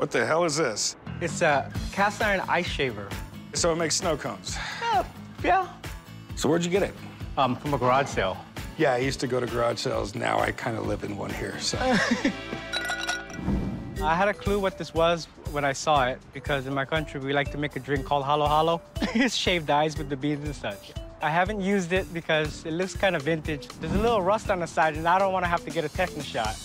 What the hell is this? It's a cast iron ice shaver. So it makes snow cones? Yeah. So where'd you get it? From a garage sale. Yeah, I used to go to garage sales. Now I kind of live in one here, so. I had a clue what this was when I saw it, because in my country, we like to make a drink called Halo Halo. It's shaved ice with the beans and such. I haven't used it because it looks kind of vintage. There's a little rust on the side, and I don't want to have to get a tetanus shot.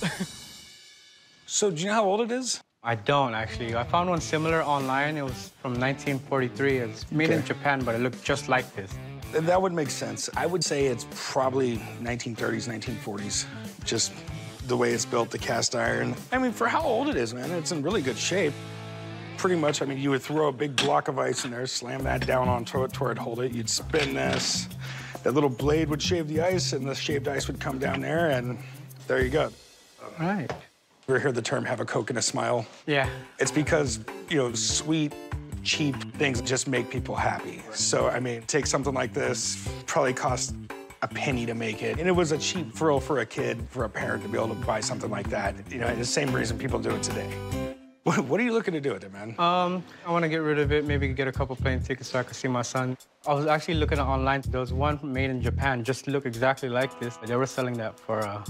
So do you know how old it is? I don't, actually. I found one similar online. It was from 1943. It was made in Japan, but it looked just like this. That would make sense. I would say it's probably 1930s, 1940s. Just the way it's built, the cast iron. I mean, for how old it is, man, it's in really good shape. Pretty much, I mean, you would throw a big block of ice in there, slam that down onto it, toward it, hold it, you'd spin this. That little blade would shave the ice, and the shaved ice would come down there, and there you go. Right. You ever hear the term, have a Coke and a smile? Yeah. It's because, you know, sweet, cheap things just make people happy. So, I mean, take something like this, probably cost a penny to make it. And it was a cheap thrill for a kid, for a parent to be able to buy something like that. You know, the same reason people do it today. What are you looking to do with it, man? I want to get rid of it, maybe get a couple plane tickets so I could see my son. I was actually looking online. There was one made in Japan, just looked exactly like this. They were selling that for, I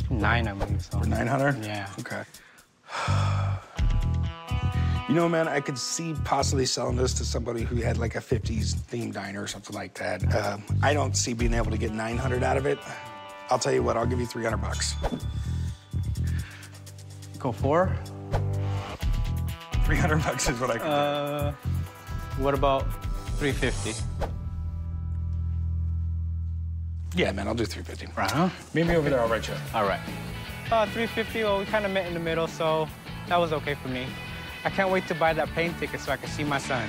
think $900, I believe. So. For $900? Yeah. Okay. You know, man, I could see possibly selling this to somebody who had like a 50s themed diner or something like that. I don't see being able to get $900 out of it. I'll tell you what, I'll give you $300. Go for? $300 is what I can do. What about $350? Yeah, man, I'll do $350. Right, huh? Meet me over there, I'll write you. All right. $350, well, we kind of met in the middle, so that was okay for me. I can't wait to buy that plane ticket so I can see my son.